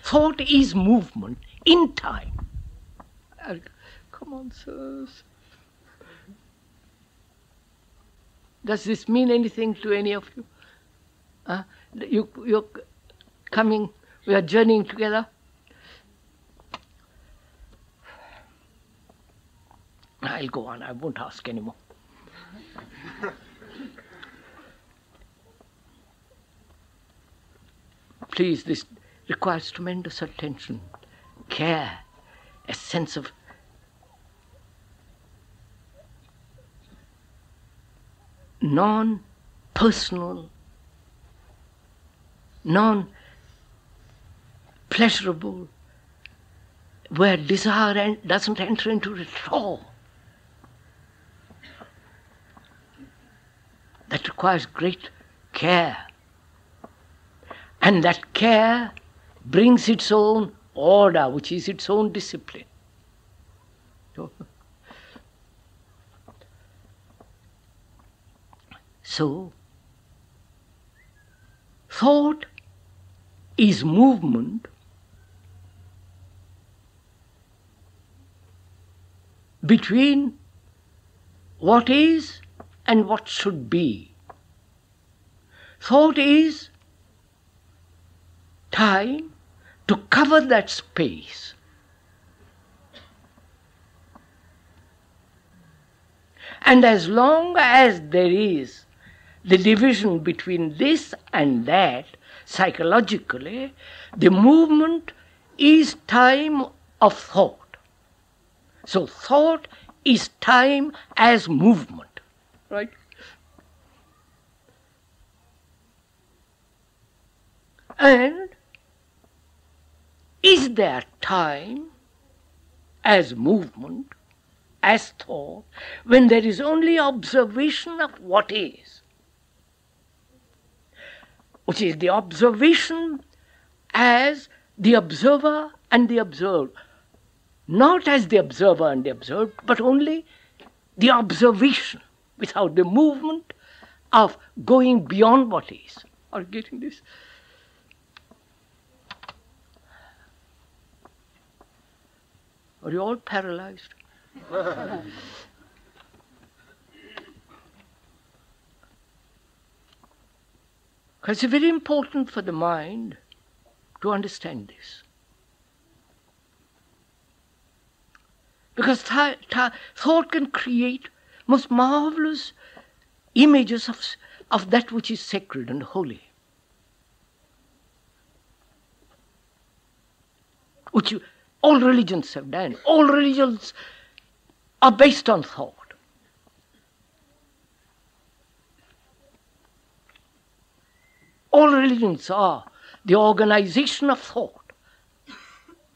Thought is movement in time. Uh, come on, sirs. Does this mean anything to any of you? Uh, you you're coming, we are journeying together. I'll go on, I won't ask anymore. Please, this requires tremendous attention, care, a sense of non-personal, non-pleasurable, where desire doesn't enter into it at all. That requires great care. And that care brings its own order, which is its own discipline. So, thought is movement between what is and what should be. Thought is time to cover that space. And as long as there is the division between this and that, psychologically, the movement is time of thought. So thought is time as movement, right? And is there time as movement, as thought, when there is only observation of what is? Which is the observation as the observer and the observed. Not as the observer and the observed, but only the observation without the movement of going beyond what is. Are you getting this? Are you all paralysed? Because it's very important for the mind to understand this. Because th th thought can create most marvellous images of, of that which is sacred and holy, which you, all religions have done. All religions are based on thought. All religions are the organization of thought,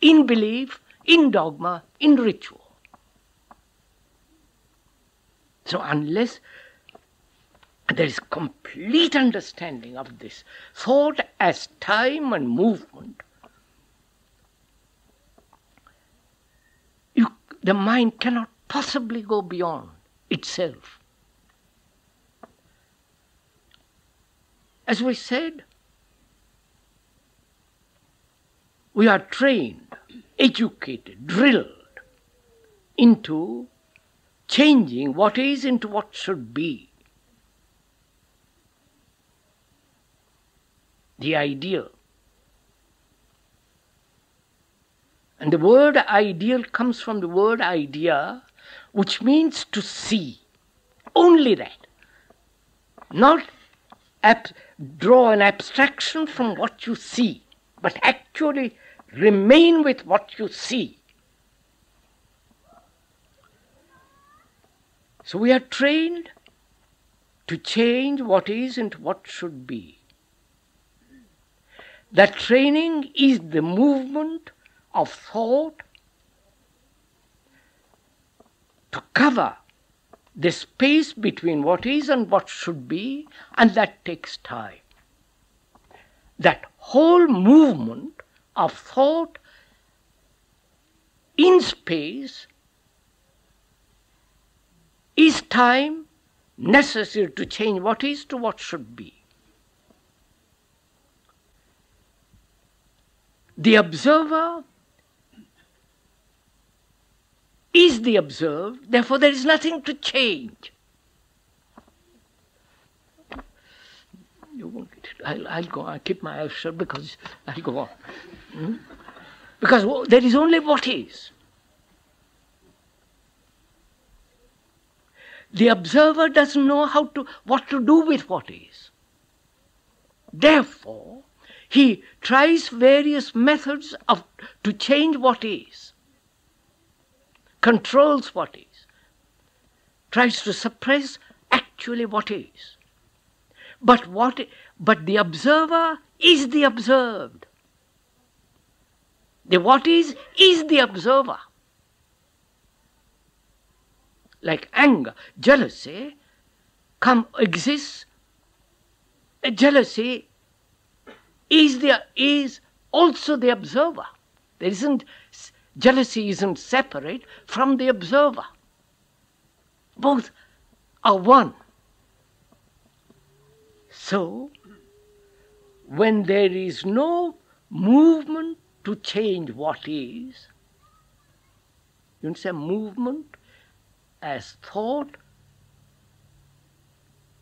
in belief, in dogma, in ritual. So unless there is complete understanding of this, thought as time and movement, you, the mind cannot possibly go beyond itself. As we said, we are trained, educated, drilled into changing what is into what should be. The ideal. And the word ideal comes from the word idea, which means to see. Only that. Not draw an abstraction from what you see, but actually remain with what you see. So we are trained to change what is into what should be. That training is the movement of thought to cover the space between what is and what should be, and that takes time. That whole movement of thought in space is time necessary to change what is to what should be. The observer is the observed, therefore there is nothing to change. You won't get it. I'll, I'll go on. I keep my eyes shut because I'll go on. Hmm? Because there is only what is. The observer doesn't know how to, what to do with what is. Therefore, he tries various methods of, to change what is. Controls what is, tries to suppress actually what is. But what, but the observer is the observed. The what is, is the observer. Like anger, jealousy come, exists. Jealousy is, the, is also the observer. There isn't... Jealousy isn't separate from the observer. Both are one. So, when there is no movement to change what is, you understand, movement as thought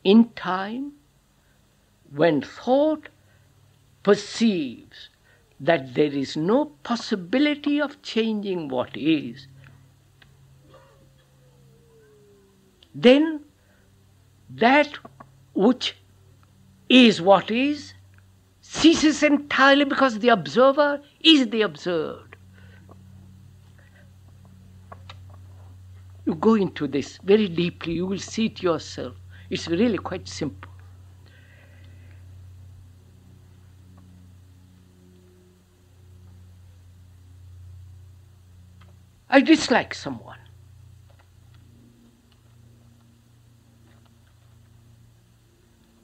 in time, when thought perceives that there is no possibility of changing what is, then that which is what is ceases entirely because the observer is the observed. You go into this very deeply, you will see it yourself. It's really quite simple. I dislike someone.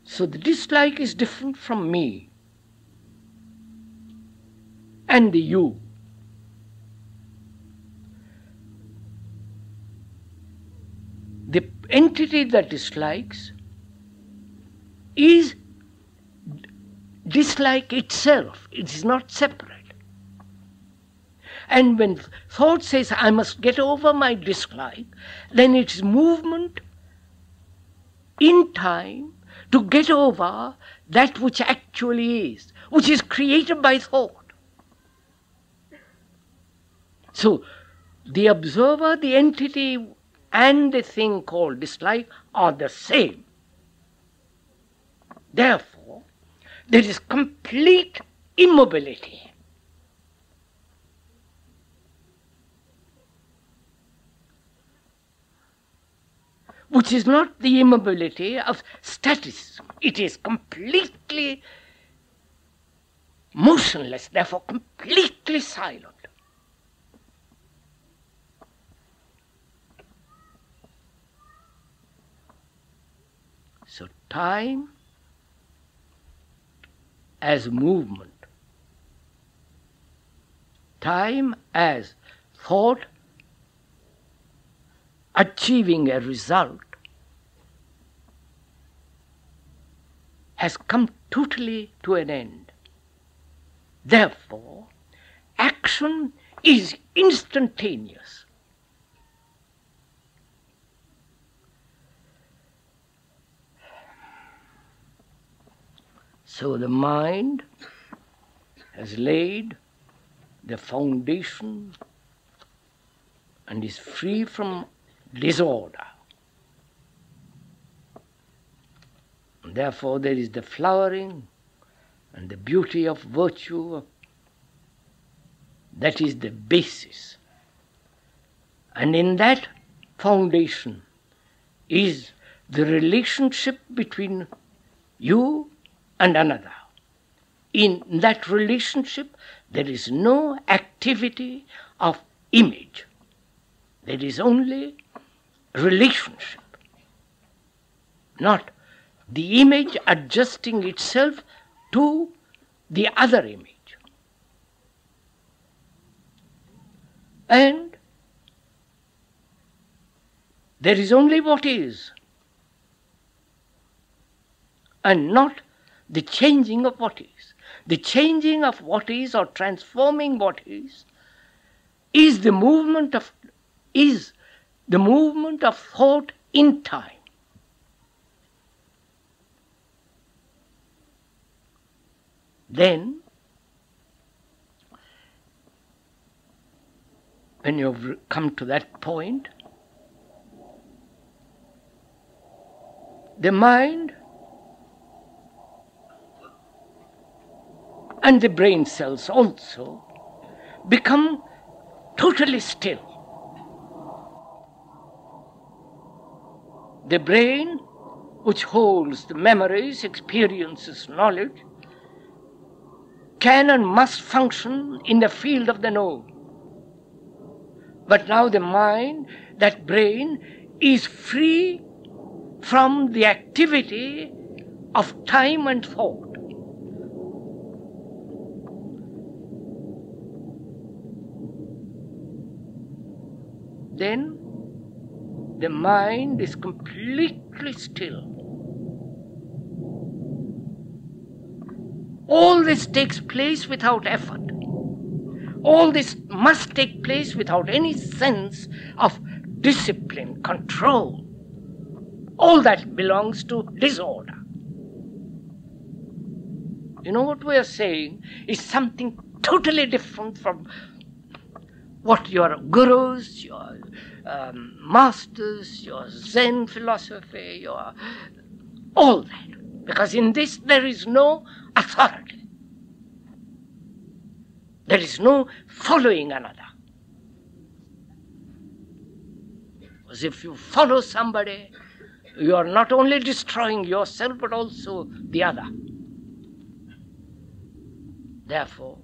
So the dislike is different from me and the you. The entity that dislikes is dislike itself. It is not separate. And when thought says, I must get over my dislike, then it is movement in time to get over that which actually is, which is created by thought. So the observer, the entity, and the thing called dislike are the same. Therefore, there is complete immobility. Which is not the immobility of staticism. It is completely motionless, therefore completely silent. So time as movement, time as thought achieving a result, has come totally to an end. Therefore, action is instantaneous. So the mind has laid the foundation and is free from disorder. And therefore, there is the flowering and the beauty of virtue. That is the basis. And in that foundation is the relationship between you and another. In that relationship, there is no activity of image. There is only relationship, not the image adjusting itself to the other image. And there is only what is, and not the changing of what is. The changing of what is, or transforming what is, is the movement of is the movement of thought in time. Then, when you've come to that point, the mind and the brain cells also become totally still. The brain, which holds the memories, experiences, knowledge, can and must function in the field of the known. But now the mind, that brain, is free from the activity of time and thought. Then the mind is completely still. All this takes place without effort. All this must take place without any sense of discipline, control. All that belongs to disorder. You know, what we are saying is something totally different from what your gurus, your um, masters, your Zen philosophy, your all that. Because in this there is no authority. There is no following another. Because if you follow somebody, you are not only destroying yourself, but also the other. Therefore,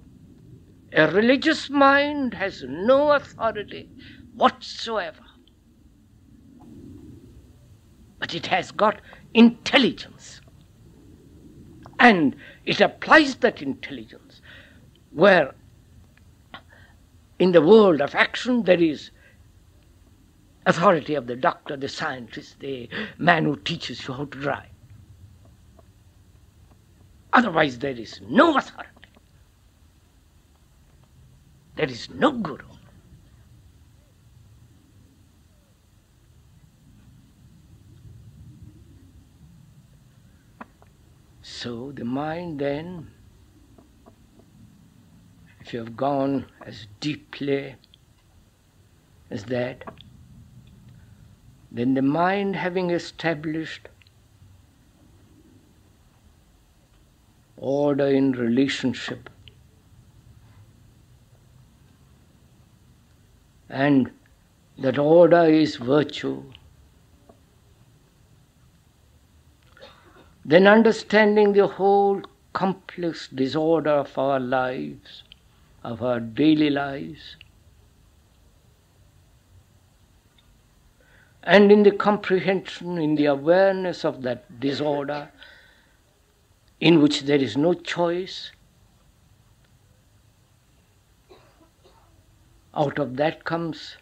a religious mind has no authority whatsoever. But it has got intelligence. And it applies that intelligence where in the world of action there is authority of the doctor, the scientist, the man who teaches you how to drive. Otherwise there is no authority. There is no guru. So the mind then, if you have gone as deeply as that, then the mind, having established order in relationship and that order is virtue, then understanding the whole complex disorder of our lives, of our daily lives, and in the comprehension, in the awareness of that disorder, in which there is no choice, out of that comes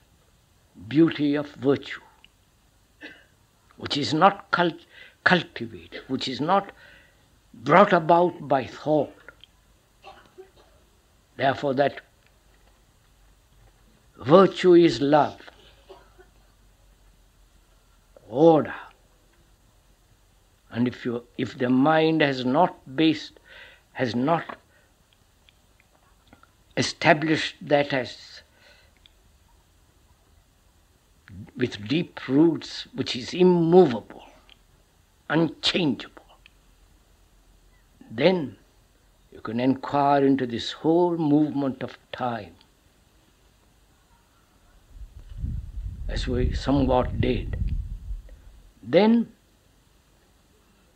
beauty of virtue, which is not cult- cultivated, which is not brought about by thought. Therefore, that virtue is love, order. And if you, if the mind has not based, has not established that as with deep roots, which is immovable, unchangeable, then you can inquire into this whole movement of time, as we somewhat did. Then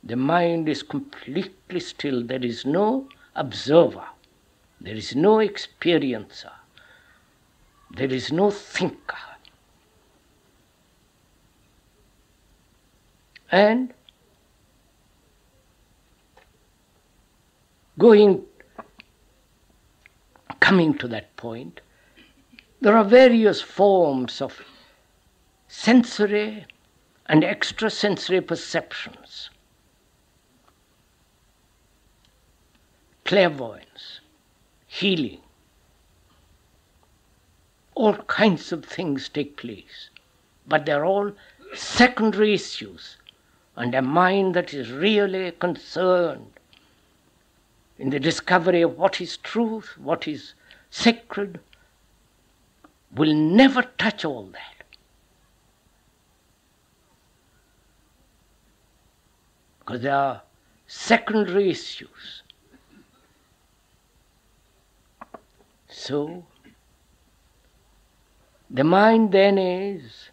the mind is completely still. There is no observer. There is no experiencer. There is no thinker. And going, coming to that point, there are various forms of sensory and extrasensory perceptions. Clairvoyance, healing, all kinds of things take place, but they're all secondary issues, and a mind that is really concerned in the discovery of what is truth, what is sacred, will never touch all that. Because they are secondary issues. So, the mind then is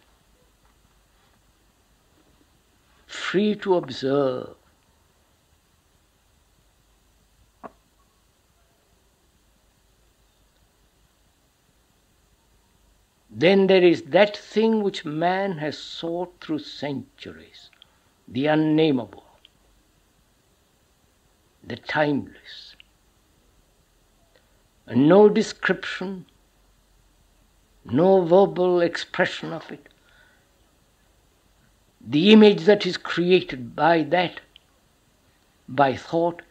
free to observe, then there is that thing which man has sought through centuries, the unnameable, the timeless. And no description, no verbal expression of it. The image that is created by that, by thought,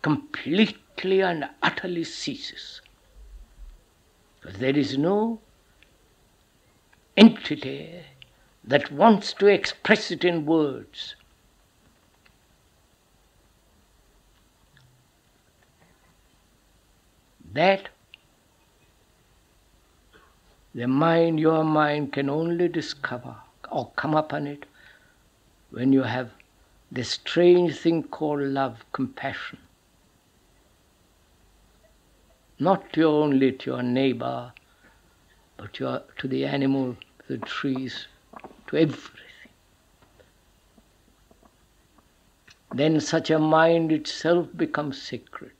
completely and utterly ceases. Because there is no entity that wants to express it in words. That the mind, your mind, can only discover or come upon it when you have this strange thing called love, compassion. Not only to your neighbor, but your, to the animal, to the trees, to everything. Then such a mind itself becomes sacred.